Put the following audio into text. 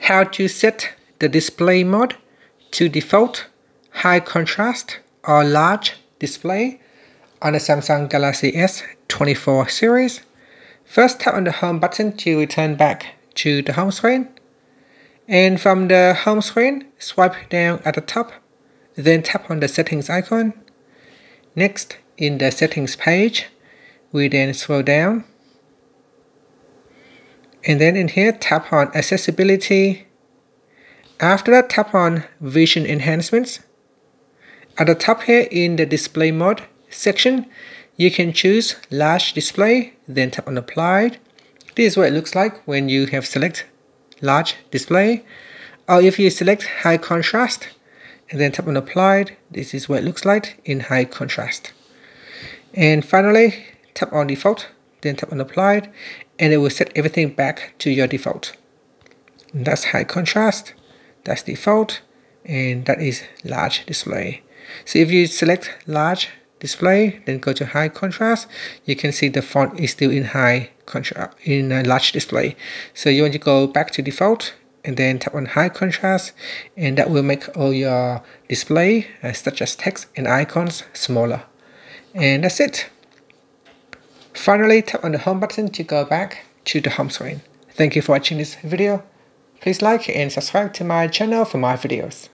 How to set the display mode to default, high contrast or large display on the Samsung Galaxy S24 series. First, tap on the home button to return back to the home screen. And from the home screen, swipe down at the top, then tap on the settings icon. Next, in the settings page, we then scroll down. And then in here, tap on accessibility. After that, tap on vision enhancements. At the top here in the display mode section, you can choose large display, then tap on apply. This is what it looks like when you have select large display. Or if you select high contrast and then tap on apply, this is what it looks like in high contrast. And finally, tap on default, then tap on apply, and it will set everything back to your default. And that's high contrast, that's default, and that is large display. So if you select large display, then go to high contrast, you can see the font is still in high contrast, in a large display. So you want to go back to default and then tap on high contrast, and that will make all your display such as text and icons smaller. And that's it. Finally, tap on the home button to go back to the home screen. Thank you for watching this video. Please like and subscribe to my channel for more videos.